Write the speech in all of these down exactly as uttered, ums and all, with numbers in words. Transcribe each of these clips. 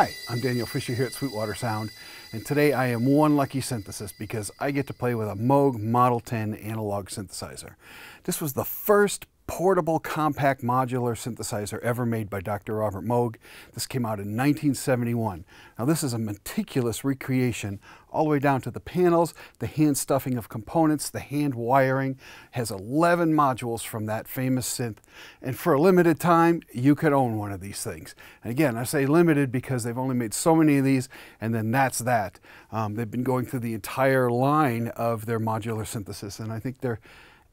Hi, I'm Daniel Fisher here at Sweetwater Sound, and today I am one lucky synthesist because I get to play with a Moog Model ten analog synthesizer. This was the first portable compact modular synthesizer ever made by Doctor Robert Moog. This came out in nineteen seventy-one. Now this is a meticulous recreation all the way down to the panels, the hand stuffing of components, the hand wiring. It has eleven modules from that famous synth, and for a limited time you could own one of these things. And again, I say limited because they've only made so many of these, and then that's that. Um, they've been going through the entire line of their modular synthesis, and I think they're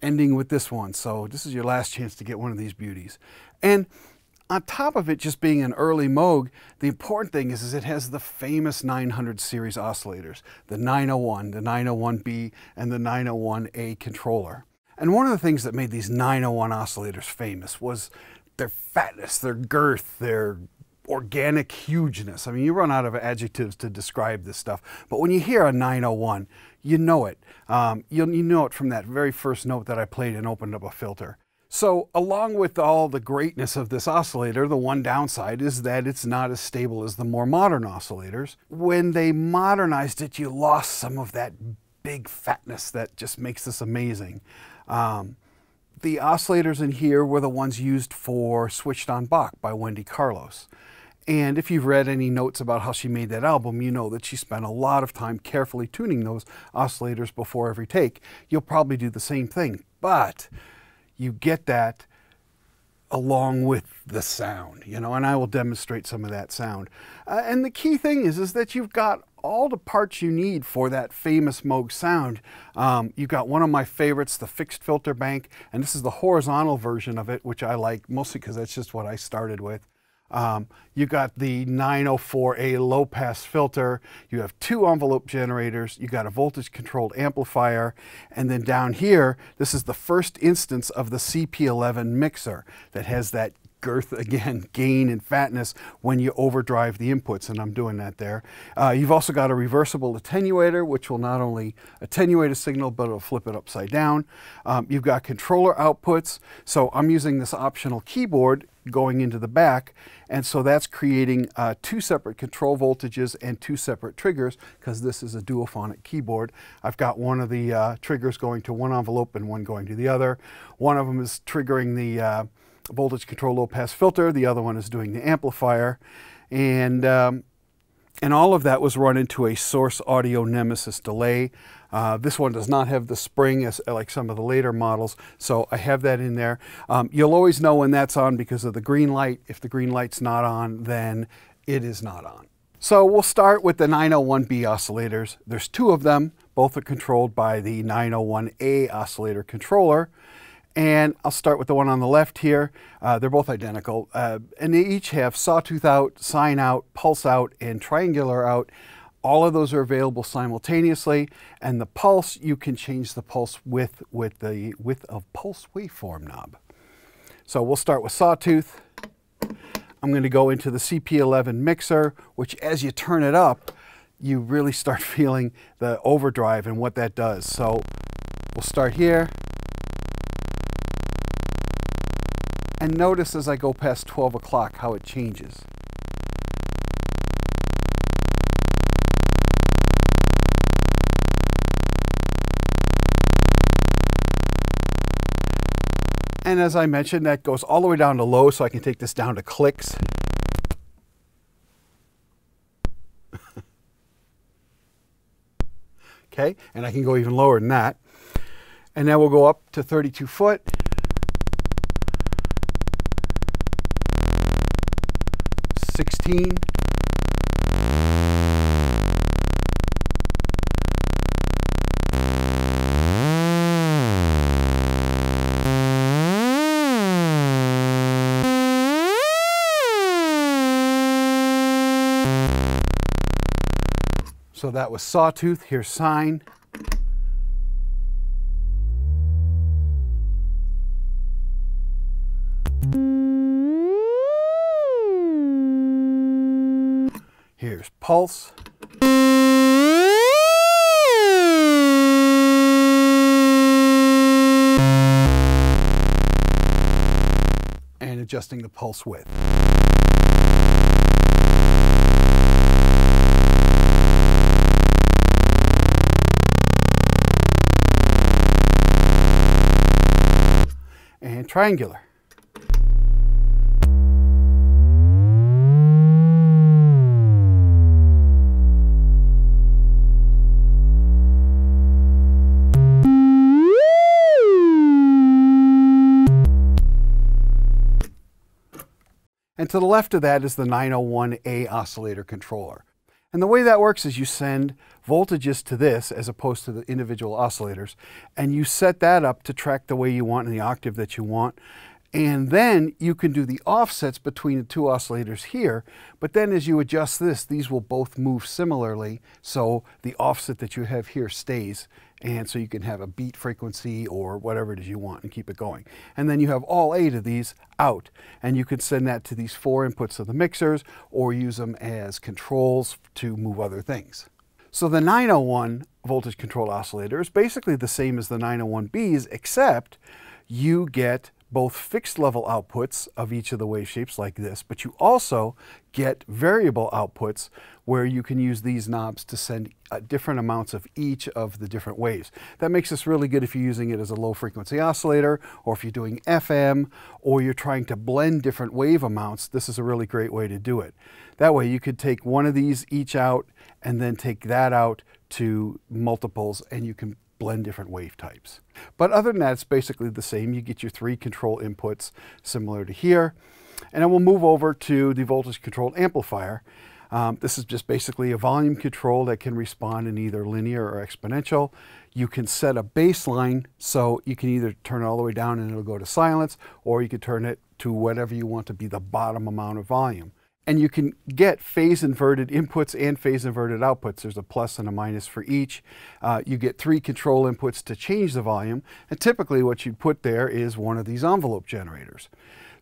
ending with this one, so this is your last chance to get one of these beauties. And on top of it just being an early Moog, the important thing is, is it has the famous nine hundred series oscillators, the nine oh one, the nine oh one B, and the nine oh one A controller. And one of the things that made these nine oh one oscillators famous was their fatness, their girth, their organic hugeness. I mean, you run out of adjectives to describe this stuff, but when you hear a nine oh one, you know it. Um, you'll, you know it from that very first note that I played and opened up a filter. So along with all the greatness of this oscillator, the one downside is that it's not as stable as the more modern oscillators. When they modernized it, you lost some of that big fatness that just makes this amazing. Um, the oscillators in here were the ones used for Switched On Bach by Wendy Carlos. And if you've read any notes about how she made that album, you know that she spent a lot of time carefully tuning those oscillators before every take. You'll probably do the same thing, but you get that along with the sound, you know, and I will demonstrate some of that sound. Uh, and the key thing is, is that you've got all the parts you need for that famous Moog sound. Um, you've got one of my favorites, the fixed filter bank, and this is the horizontal version of it, which I like mostly because that's just what I started with. Um, you got the nine oh four A low pass filter, you have two envelope generators, you got a voltage controlled amplifier, and then down here, this is the first instance of the C P eleven mixer that has that girth again, gain and fatness when you overdrive the inputs, and I'm doing that there. Uh, you've also got a reversible attenuator, which will not only attenuate a signal, but it'll flip it upside down. Um, you've got controller outputs, so I'm using this optional keyboard going into the back, and so that's creating uh, two separate control voltages and two separate triggers, because this is a duophonic keyboard. I've got one of the uh, triggers going to one envelope and one going to the other. One of them is triggering the uh, voltage control low pass filter, the other one is doing the amplifier, and um, and all of that was run into a Source Audio Nemesis Delay. Uh, this one does not have the spring as like some of the later models, so I have that in there. Um, you'll always know when that's on because of the green light. If the green light's not on, then it is not on. So we'll start with the nine oh one B oscillators. There's two of them. Both are controlled by the nine oh one A oscillator controller. And I'll start with the one on the left here. Uh, they're both identical, uh, and they each have sawtooth out, sine out, pulse out, and triangular out. All of those are available simultaneously, and the pulse, you can change the pulse width with the width of pulse waveform knob. So we'll start with sawtooth. I'm going to go into the C P eleven mixer, which as you turn it up, you really start feeling the overdrive and what that does. So we'll start here. And notice as I go past twelve o'clock how it changes. And as I mentioned, that goes all the way down to low, so I can take this down to clicks. Okay, and I can go even lower than that. And now we'll go up to thirty-two foot. sixteen, so that was sawtooth, here's sine. Here's pulse. And adjusting the pulse width. and triangular. And to the left of that is the nine oh one A oscillator controller. And the way that works is you send voltages to this as opposed to the individual oscillators, and you set that up to track the way you want in the octave that you want. And then you can do the offsets between the two oscillators here, but then as you adjust this, these will both move similarly, so the offset that you have here stays, and so you can have a beat frequency or whatever it is you want and keep it going. And then you have all eight of these out, and you can send that to these four inputs of the mixers or use them as controls to move other things. So the nine oh one voltage control oscillator is basically the same as the nine oh one B's, except you get both fixed level outputs of each of the wave shapes like this, but you also get variable outputs where you can use these knobs to send uh, different amounts of each of the different waves. That makes this really good if you're using it as a low frequency oscillator, or if you're doing F M, or you're trying to blend different wave amounts. This is a really great way to do it. That way you could take one of these each out and then take that out to multiples, and you can blend different wave types. But other than that, it's basically the same. You get your three control inputs similar to here. And then we'll move over to the voltage controlled amplifier. Um, this is just basically a volume control that can respond in either linear or exponential. You can set a baseline, so you can either turn it all the way down and it'll go to silence, or you can turn it to whatever you want to be the bottom amount of volume. And you can get phase inverted inputs and phase inverted outputs. There's a plus and a minus for each. Uh, you get three control inputs to change the volume. And typically what you'd put there is one of these envelope generators.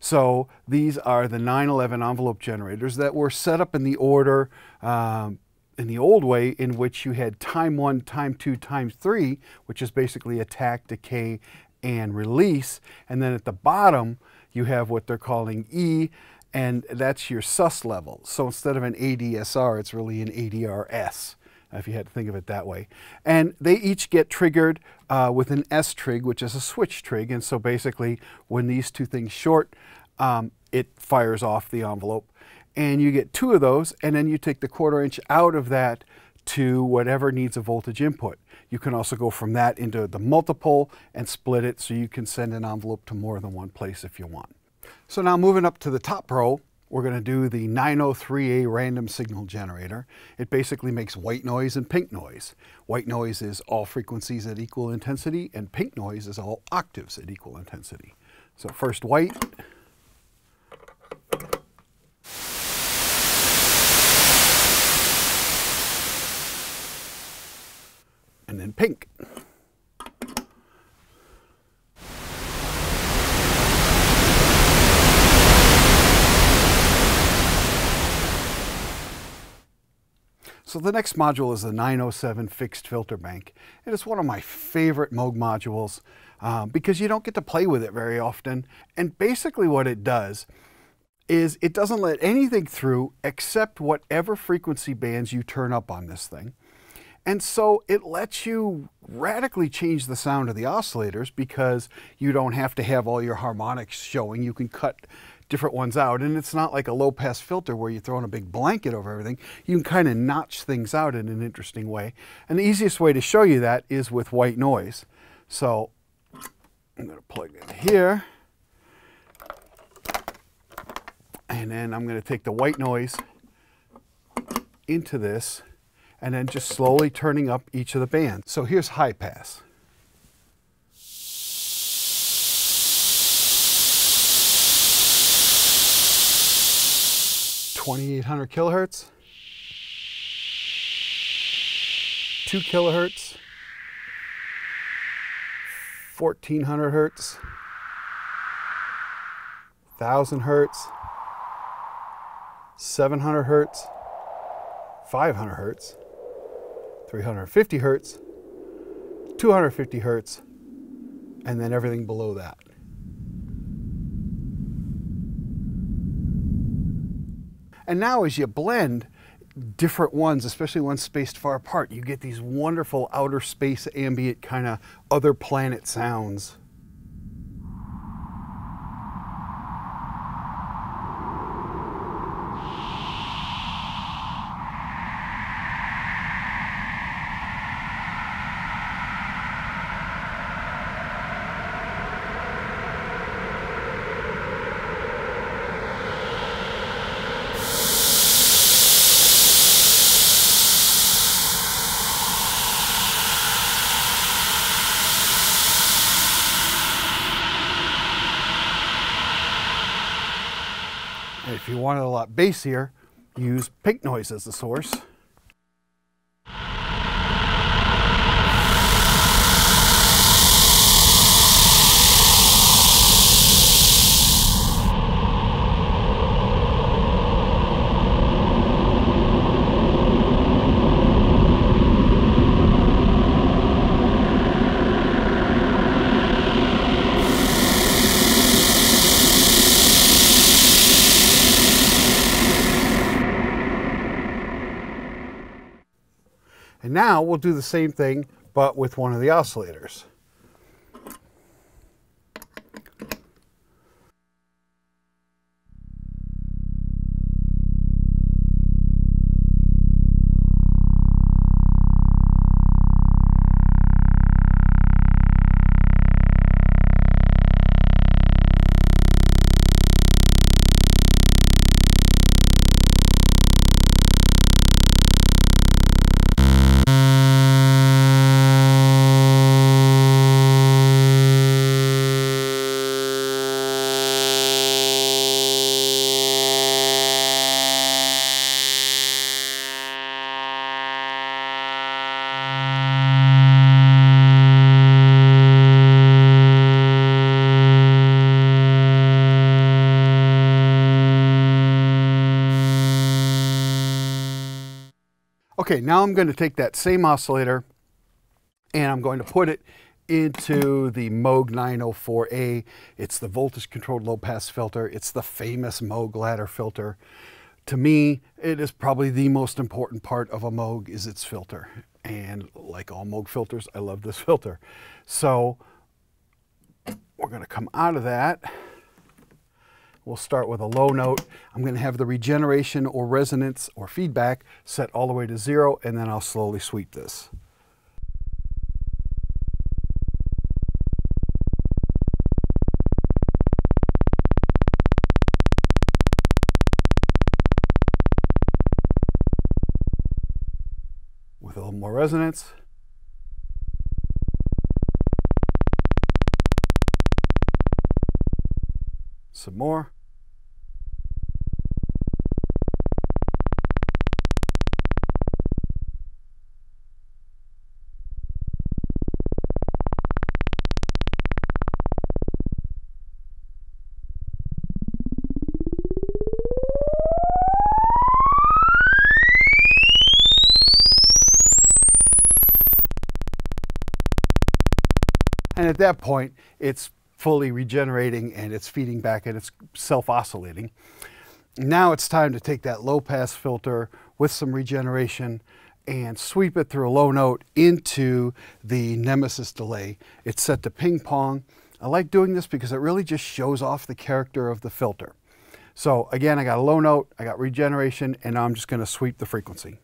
So these are the nine eleven envelope generators that were set up in the order, um, in the old way, in which you had time one, time two, time three, which is basically attack, decay, and release. And then at the bottom, you have what they're calling E, and that's your sus level. So instead of an A D S R, it's really an A D R S, if you had to think of it that way. And they each get triggered uh, with an S trig, which is a switch trig. And so basically, when these two things short, um, it fires off the envelope. And you get two of those, and then you take the quarter inch out of that to whatever needs a voltage input. You can also go from that into the multiple and split it, so you can send an envelope to more than one place if you want. So now moving up to the top row, we're going to do the nine oh three A random signal generator. It basically makes white noise and pink noise. White noise is all frequencies at equal intensity, and pink noise is all octaves at equal intensity. So first white. And then pink. So the next module is the nine oh seven fixed filter bank, and it's one of my favorite Moog modules uh, because you don't get to play with it very often. And basically what it does is it doesn't let anything through except whatever frequency bands you turn up on this thing. And so it lets you radically change the sound of the oscillators because you don't have to have all your harmonics showing. You can cut different ones out, and it's not like a low-pass filter where you're throwing a big blanket over everything. You can kind of notch things out in an interesting way, and the easiest way to show you that is with white noise. So I'm going to plug in here, and then I'm going to take the white noise into this, and then just slowly turning up each of the bands. So here's high pass. twenty-eight hundred kilohertz, two kilohertz, fourteen hundred hertz, one thousand hertz, seven hundred hertz, five hundred hertz, three hundred fifty hertz, two hundred fifty hertz, and then everything below that. And now as you blend different ones, especially ones spaced far apart, you get these wonderful outer space ambient kind of other planet sounds. If you wanted a lot bassier, use pink noise as the source. And now we'll do the same thing, but with one of the oscillators. Okay, now I'm going to take that same oscillator and I'm going to put it into the Moog nine oh four A. It's the voltage controlled low pass filter. It's the famous Moog ladder filter. To me, it is probably the most important part of a Moog is its filter. And like all Moog filters, I love this filter. So we're going to come out of that. We'll start with a low note. I'm going to have the regeneration or resonance or feedback set all the way to zero, and then I'll slowly sweep this. With a little more resonance. Some more. And at that point, it's fully regenerating and it's feeding back and it's self-oscillating. Now it's time to take that low-pass filter with some regeneration and sweep it through a low note into the Nemesis delay. It's set to ping-pong. I like doing this because it really just shows off the character of the filter. So again, I got a low note, I got regeneration, and now I'm just going to sweep the frequency.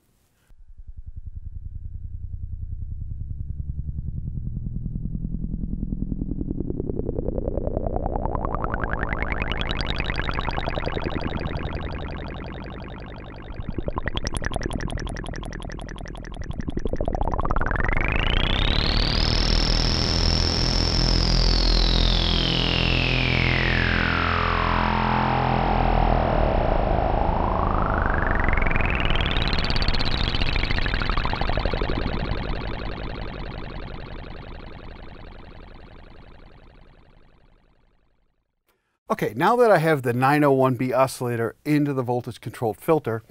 Okay, now that I have the nine oh one B oscillator into the voltage controlled filter,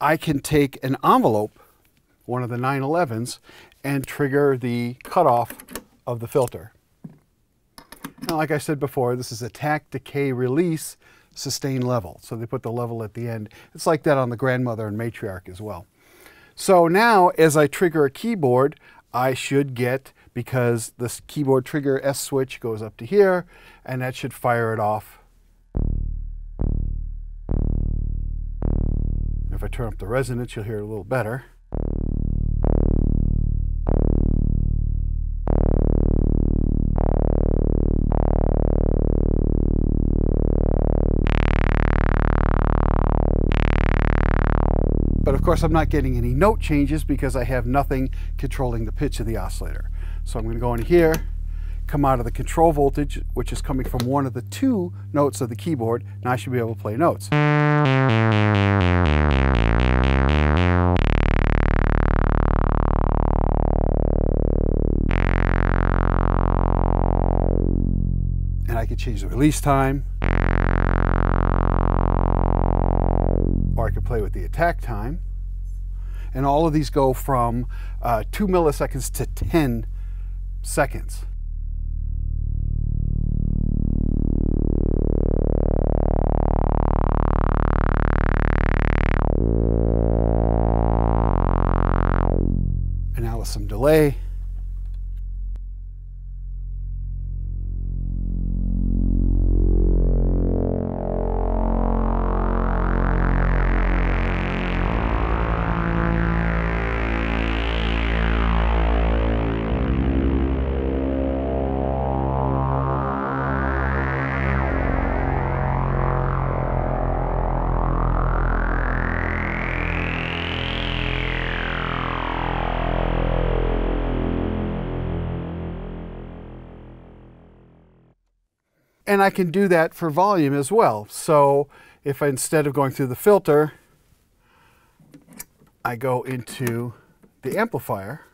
I can take an envelope, one of the nine elevens, and trigger the cutoff of the filter. Now, like I said before, this is attack, decay, release, sustain level. So they put the level at the end. It's like that on the grandmother and matriarch as well. So now, as I trigger a keyboard, I should get, because this keyboard trigger S switch goes up to here, and that should fire it off. If I turn up the resonance, you'll hear it a little better. But of course, I'm not getting any note changes because I have nothing controlling the pitch of the oscillator. So I'm going to go in here, come out of the control voltage, which is coming from one of the two notes of the keyboard. Now I should be able to play notes. And I could change the release time, or I could play with the attack time. And all of these go from uh, two milliseconds to ten seconds. And now with some delay. And I can do that for volume as well. So if I, instead of going through the filter, I go into the amplifier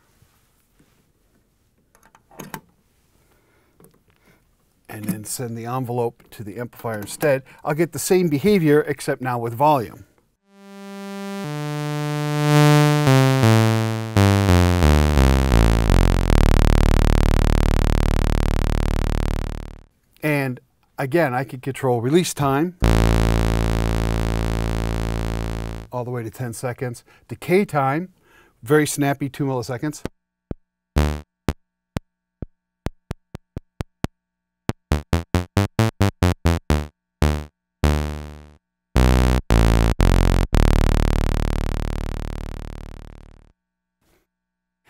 and then send the envelope to the amplifier instead, I'll get the same behavior except now with volume. And again, I could control release time all the way to ten seconds. Decay time, very snappy, two milliseconds.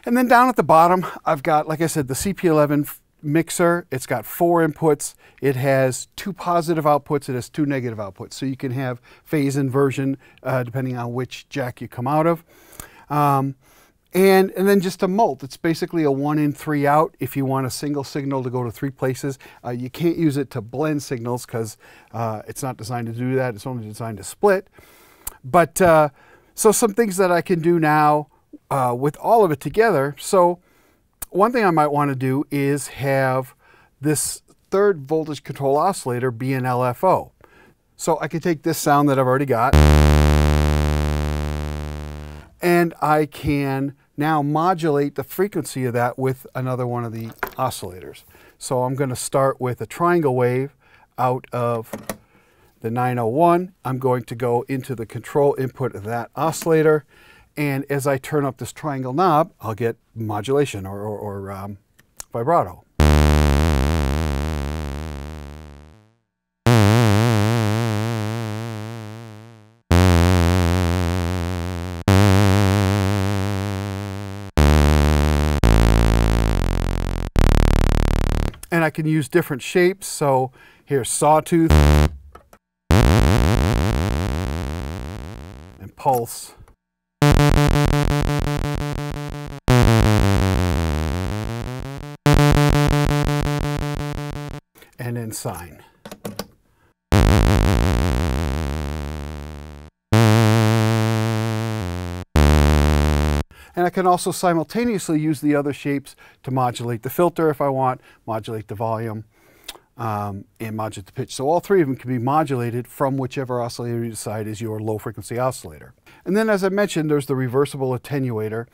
And then down at the bottom, I've got, like I said, the C P eleven mixer. It's got four inputs. It has two positive outputs. It has two negative outputs. So you can have phase inversion uh, depending on which jack you come out of. Um, and, and then just a mult. It's basically a one in, three out. If you want a single signal to go to three places, uh, you can't use it to blend signals because uh, it's not designed to do that. It's only designed to split. But uh, so some things that I can do now uh, with all of it together. So one thing I might want to do is have this third voltage control oscillator be an L F O. So I can take this sound that I've already got, and I can now modulate the frequency of that with another one of the oscillators. So I'm going to start with a triangle wave out of the nine oh one. I'm going to go into the control input of that oscillator. And as I turn up this triangle knob, I'll get modulation or, or, or um, vibrato. And I can use different shapes. So here's sawtooth and pulse. And then sine. And I can also simultaneously use the other shapes to modulate the filter if I want, modulate the volume, um, and modulate the pitch. So all three of them can be modulated from whichever oscillator you decide is your low frequency oscillator. And then, as I mentioned, there's the reversible attenuator.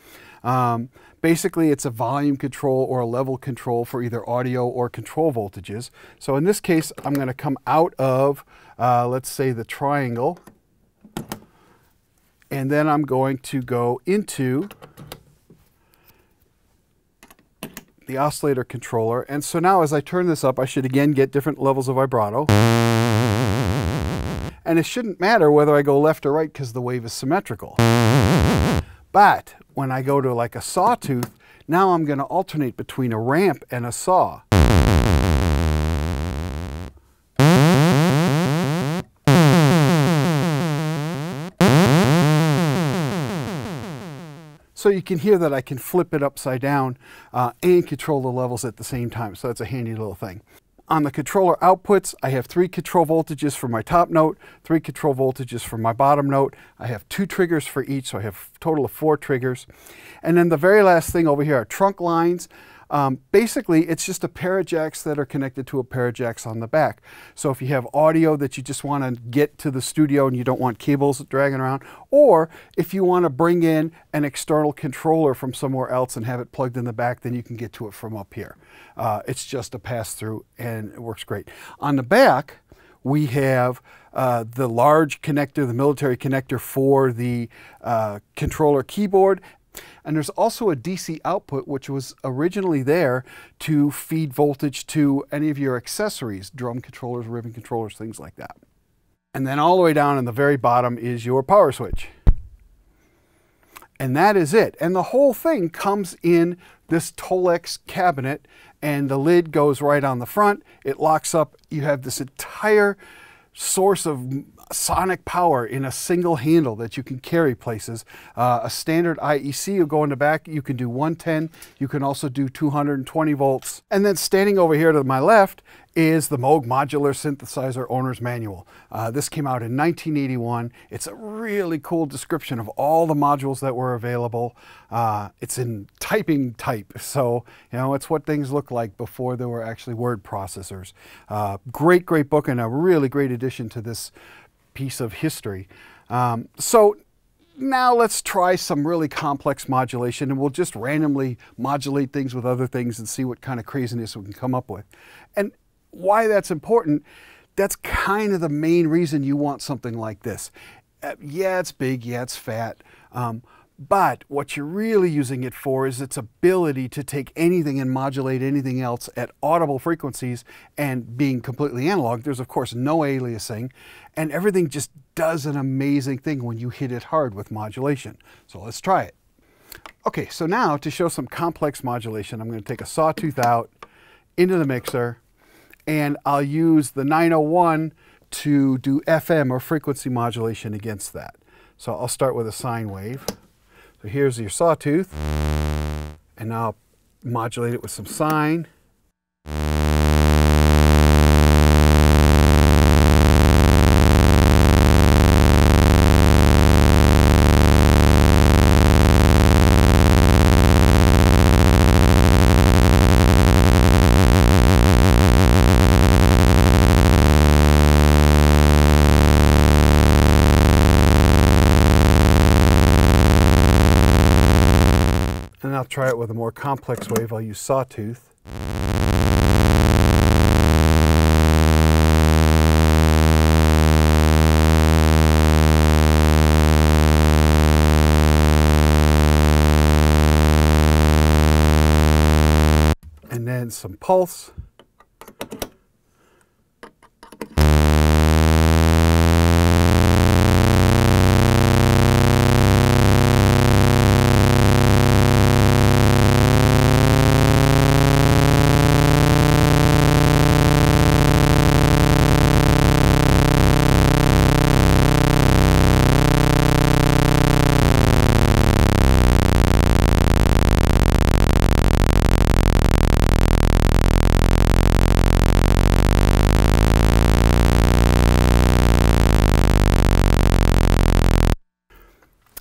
Um, basically, it's a volume control or a level control for either audio or control voltages. So in this case, I'm going to come out of, uh, let's say, the triangle. And then I'm going to go into the oscillator controller. And so now as I turn this up, I should again get different levels of vibrato. And it shouldn't matter whether I go left or right because the wave is symmetrical. But when I go to like a sawtooth, now I'm going to alternate between a ramp and a saw. So you can hear that I can flip it upside down uh, and control the levels at the same time. So that's a handy little thing. on the controller outputs, I have three control voltages for my top note, three control voltages for my bottom note. I have two triggers for each, so I have a total of four triggers. And then the very last thing over here are trunk lines. Um, basically, it's just a pair of jacks that are connected to a pair of jacks on the back. So if you have audio that you just want to get to the studio and you don't want cables dragging around, or if you want to bring in an external controller from somewhere else and have it plugged in the back, then you can get to it from up here. Uh, it's just a pass-through and it works great. On the back, we have uh, the large connector, the military connector for the uh, controller keyboard. And there's also a D C output, which was originally there to feed voltage to any of your accessories, drum controllers, ribbon controllers, things like that. And then all the way down in the very bottom is your power switch. And that is it. And the whole thing comes in this Tolex cabinet, and the lid goes right on the front. It locks up. You have this entire source of sonic power in a single handle that you can carry places. Uh, a standard I E C will go in the back. You can do one ten. You can also do two hundred twenty volts. And then standing over here to my left is the Moog Modular Synthesizer Owner's Manual. Uh, this came out in nineteen eighty-one. It's a really cool description of all the modules that were available. Uh, it's in typing type, so you know it's what things looked like before there were actually word processors. Uh, great, great book and a really great addition to this piece of history. Um, so now let's try some really complex modulation, and we'll just randomly modulate things with other things and see what kind of craziness we can come up with. And why that's important, that's kind of the main reason you want something like this. Uh, yeah, it's big, yeah, it's fat, um, but what you're really using it for is its ability to take anything and modulate anything else at audible frequencies, and being completely analog, there's of course no aliasing, and everything just does an amazing thing when you hit it hard with modulation. So let's try it. Okay, so now to show some complex modulation, I'm going to take a sawtooth out into the mixer, and I'll use the nine oh one to do F M or frequency modulation against that. So I'll start with a sine wave. So here's your sawtooth, and now I'll modulate it with some sine. I'll try it with a more complex wave. I'll use sawtooth. And then some pulse.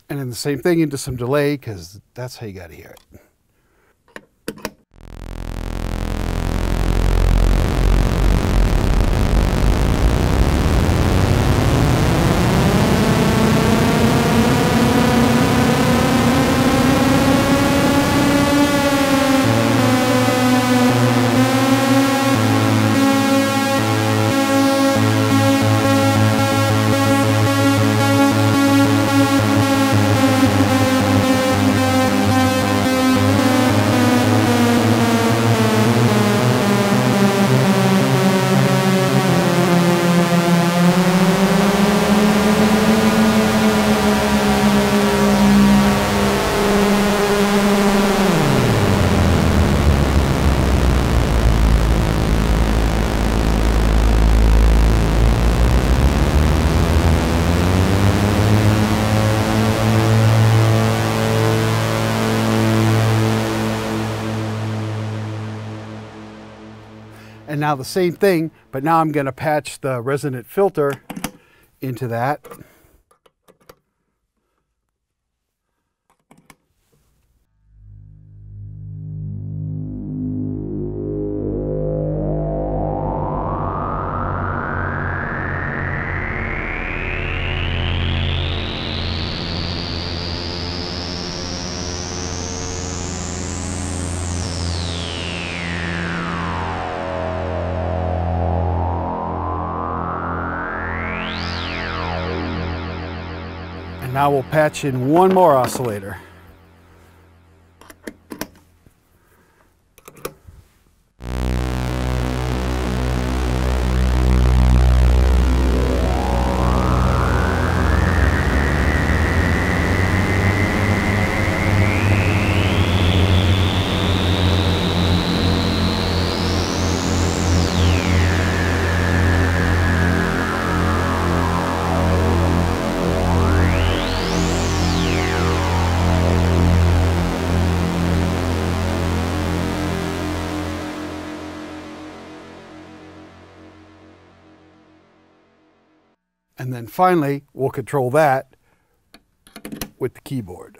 And then the same thing into some delay, because that's how you got to hear it. And now the same thing, but now I'm going to patch the resonant filter into that. Now we'll patch in one more oscillator. And then finally, we'll control that with the keyboard.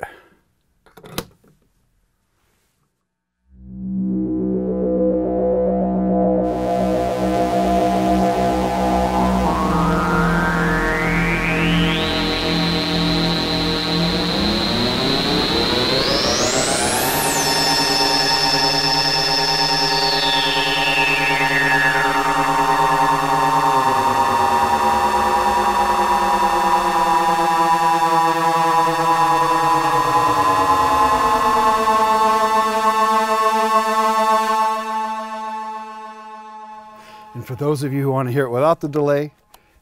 Those of you who want to hear it without the delay,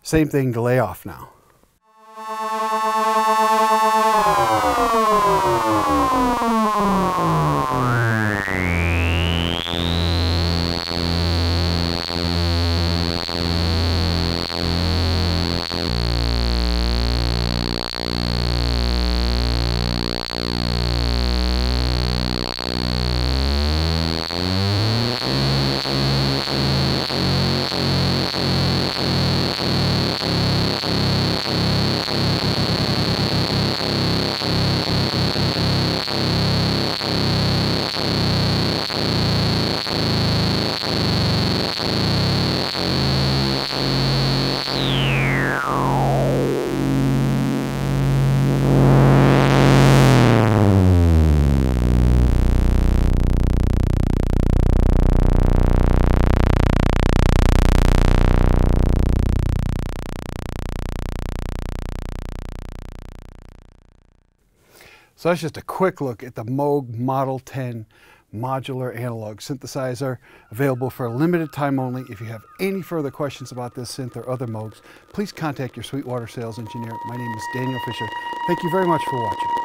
same thing, delay off now. So that's just a quick look at the Moog Model ten modular analog synthesizer, available for a limited time only. If you have any further questions about this synth or other Moogs, please contact your Sweetwater sales engineer. My name is Daniel Fisher. Thank you very much for watching.